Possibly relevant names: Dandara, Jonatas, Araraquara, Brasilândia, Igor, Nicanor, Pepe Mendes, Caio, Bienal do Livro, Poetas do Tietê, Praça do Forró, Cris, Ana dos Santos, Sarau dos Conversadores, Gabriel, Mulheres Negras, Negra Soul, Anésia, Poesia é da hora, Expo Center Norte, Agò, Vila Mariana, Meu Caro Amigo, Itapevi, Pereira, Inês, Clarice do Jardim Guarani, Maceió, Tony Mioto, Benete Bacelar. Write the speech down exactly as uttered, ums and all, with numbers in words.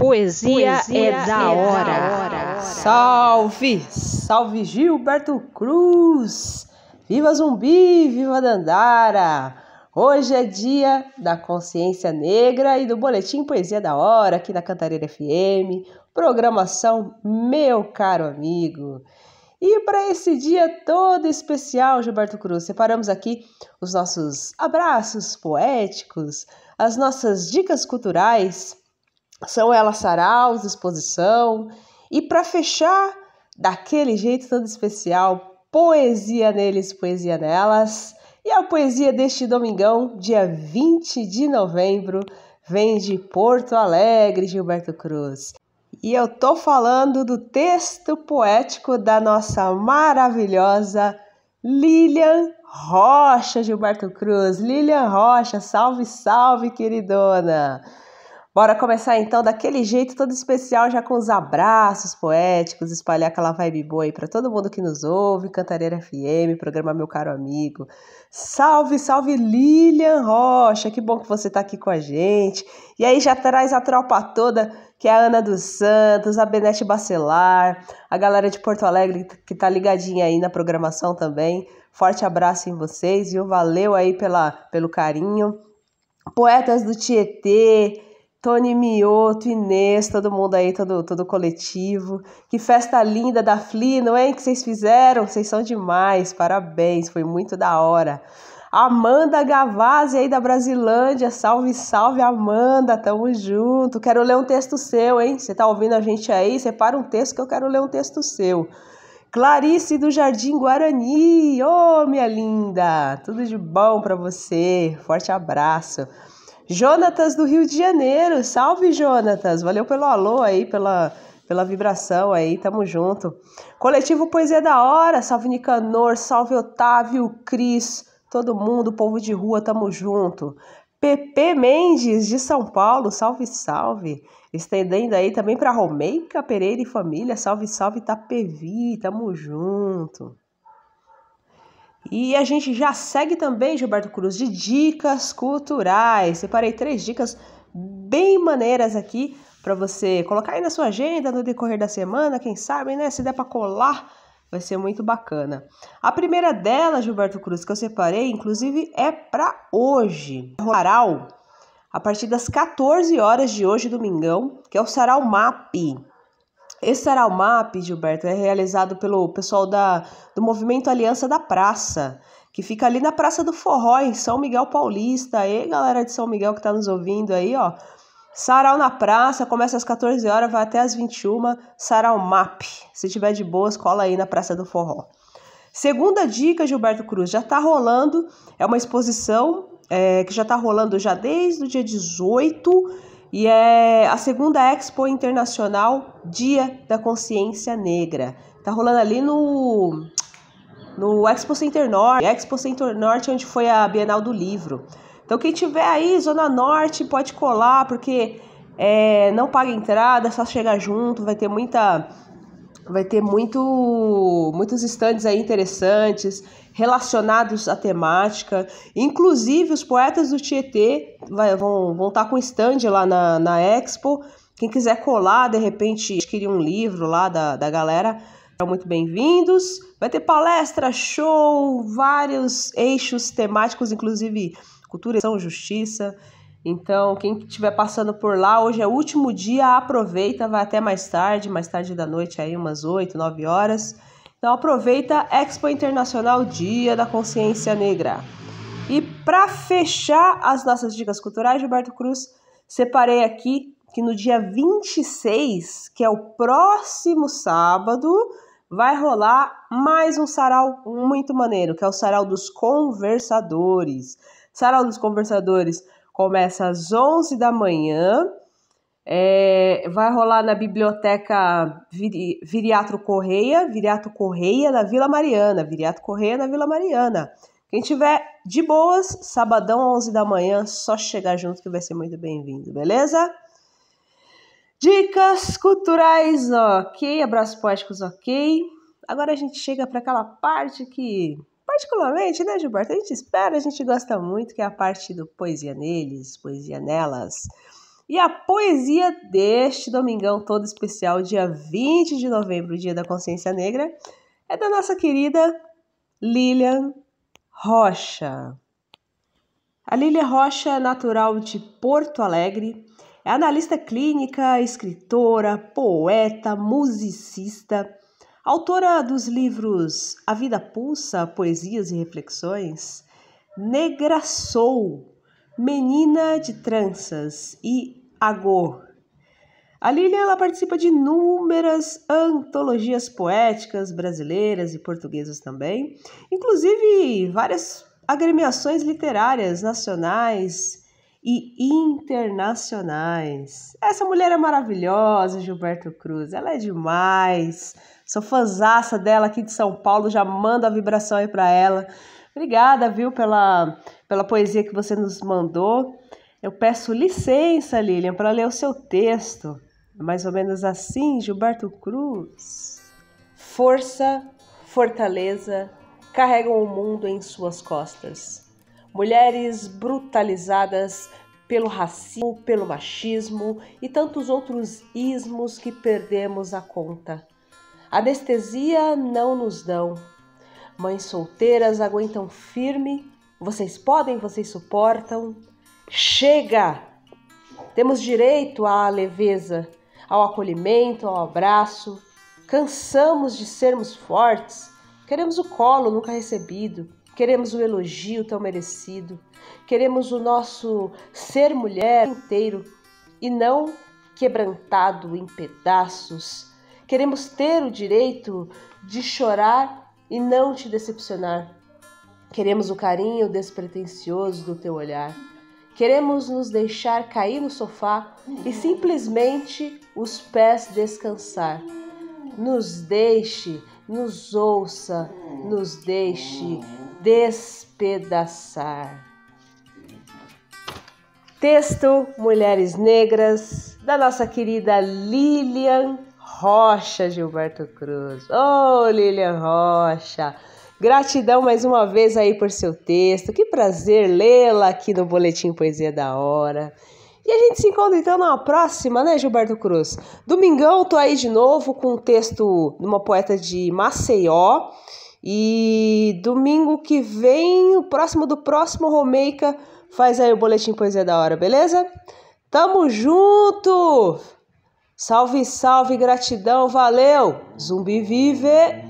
Poesia, Poesia é, da, é da, hora. da hora. Salve, salve Gilberto Cruz. Viva Zumbi, viva Dandara. Hoje é dia da consciência negra e do boletim Poesia da Hora aqui na Cantareira F M, programação Meu Caro Amigo. E para esse dia todo especial, Gilberto Cruz, separamos aqui os nossos abraços poéticos, as nossas dicas culturais, são elas saraus, exposição, e para fechar daquele jeito todo especial, poesia neles, poesia nelas, e a poesia deste domingão, dia vinte de novembro, vem de Porto Alegre, Gilberto Cruz. E eu tô falando do texto poético da nossa maravilhosa Lilian Rocha, Gilberto Cruz. Lilian Rocha, salve, salve, queridona! Bora começar então daquele jeito todo especial, já com os abraços poéticos, espalhar aquela vibe boa aí pra todo mundo que nos ouve, Cantareira F M, programa Meu Caro Amigo. Salve, salve Lilian Rocha, que bom que você tá aqui com a gente. E aí já traz a tropa toda, que é a Ana dos Santos, a Benete Bacelar, a galera de Porto Alegre que tá ligadinha aí na programação também. Forte abraço em vocês, viu? Valeu aí pela, pelo carinho. Poetas do Tietê, Tony Mioto, Inês, todo mundo aí, todo, todo coletivo. Que festa linda da Flino, hein? Que vocês fizeram? Vocês são demais, parabéns, foi muito da hora. Amanda Gavazzi aí da Brasilândia, salve, salve Amanda, tamo junto, quero ler um texto seu, hein, você tá ouvindo a gente aí, separa um texto que eu quero ler um texto seu. Clarice do Jardim Guarani, ô oh, minha linda, tudo de bom pra você, forte abraço. Jonatas do Rio de Janeiro, salve Jonatas, valeu pelo alô aí, pela... pela vibração aí, tamo junto. Coletivo Poesia da Hora, salve Nicanor, salve Otávio, Cris, todo mundo, povo de rua, tamo junto. Pepe Mendes, de São Paulo, salve, salve. Estendendo aí também para Romeika, Pereira e família, salve, salve, Itapevi, tamo junto. E a gente já segue também, Gilberto Cruz, de dicas culturais. Separei três dicas bem maneiras aqui para você colocar aí na sua agenda no decorrer da semana, quem sabe, né, se der para colar. Vai ser muito bacana. A primeira dela, Gilberto Cruz, que eu separei, inclusive, é para hoje. Sarau, a partir das quatorze horas de hoje, domingão, que é o Sarau Mapi. Esse Sarau Mapi, Gilberto, é realizado pelo pessoal da, do Movimento Aliança da Praça, que fica ali na Praça do Forró, em São Miguel Paulista. E galera de São Miguel que tá nos ouvindo aí, ó. Sarau na praça, começa às quatorze horas, vai até às vinte e uma, Sarau Map. Se tiver de boas, cola aí na Praça do Forró. Segunda dica, Gilberto Cruz, já tá rolando, é uma exposição é, que já tá rolando já desde o dia dezoito, e é a segunda Expo Internacional Dia da Consciência Negra. Tá rolando ali no, no Expo Center Norte, Expo Center Norte, onde foi a Bienal do Livro. Então, quem tiver aí, Zona Norte, pode colar, porque é, não paga entrada, só chegar junto, vai ter muita... Vai ter muito, muitos estandes aí interessantes, relacionados à temática. Inclusive, os Poetas do Tietê vai, vão, vão estar com estande lá na, na Expo. Quem quiser colar, de repente, adquirir um livro lá da, da galera, são muito bem-vindos. Vai ter palestra, show, vários eixos temáticos, inclusive... Cultura, Educação, Justiça. Então, quem estiver passando por lá, hoje é o último dia, aproveita, vai até mais tarde, mais tarde da noite, aí umas oito, nove horas. Então, aproveita, Expo Internacional Dia da Consciência Negra. E para fechar as nossas dicas culturais, Gilberto Cruz, separei aqui que no dia vinte e seis, que é o próximo sábado, vai rolar mais um sarau muito maneiro, que é o Sarau dos Conversadores. Sarau dos Conversadores começa às onze da manhã, é, vai rolar na biblioteca Viri, Viriato Correia, Viriato Correia na Vila Mariana, Viriato Correia na Vila Mariana. Quem tiver de boas, sabadão onze da manhã, só chegar junto que vai ser muito bem-vindo, beleza? Dicas culturais, ok, abraços poéticos, ok. Agora a gente chega para aquela parte que... Particularmente, né, Gilberto? A gente espera, a gente gosta muito, que é a parte do Poesia Neles, Poesia Nelas. E a poesia deste domingão todo especial, dia vinte de novembro, Dia da Consciência Negra, é da nossa querida Lilian Rocha. A Lilian Rocha é natural de Porto Alegre, é analista clínica, escritora, poeta, musicista, autora dos livros A Vida Pulsa, Poesias e Reflexões, Negra Sou, Menina de Tranças e Agor. A Lilian ela participa de inúmeras antologias poéticas brasileiras e portuguesas também, inclusive várias agremiações literárias nacionais e internacionais. Essa mulher é maravilhosa, Gilberto Cruz, ela é demais. Sou fãzaça dela aqui de São Paulo, já mando a vibração aí para ela. Obrigada, viu, pela, pela poesia que você nos mandou. Eu peço licença, Lilian, para ler o seu texto. É mais ou menos assim, Gilberto Cruz. Força, fortaleza, carregam o mundo em suas costas. Mulheres brutalizadas pelo racismo, pelo machismo e tantos outros ismos que perdemos a conta. Anestesia não nos dão. Mães solteiras aguentam firme, vocês podem, vocês suportam. Chega! Temos direito à leveza, ao acolhimento, ao abraço. Cansamos de sermos fortes, queremos o colo nunca recebido, queremos o elogio tão merecido, queremos o nosso ser mulher inteiro e não quebrantado em pedaços. Queremos ter o direito de chorar e não te decepcionar. Queremos o carinho despretensioso do teu olhar. Queremos nos deixar cair no sofá e simplesmente os pés descansar. Nos deixe, nos ouça, nos deixe despedaçar. Texto Mulheres Negras, da nossa querida Lilian Rocha, Gilberto Cruz. Oh, Lilian Rocha, gratidão mais uma vez aí por seu texto. Que prazer lê-la aqui no Boletim Poesia da Hora. E a gente se encontra então na próxima, né, Gilberto Cruz? Domingão eu tô aí de novo com um texto de uma poeta de Maceió. E domingo que vem, o próximo do próximo, Romeika faz aí o Boletim Poesia da Hora, beleza? Tamo junto! Salve, salve, gratidão, valeu! Zumbi vive!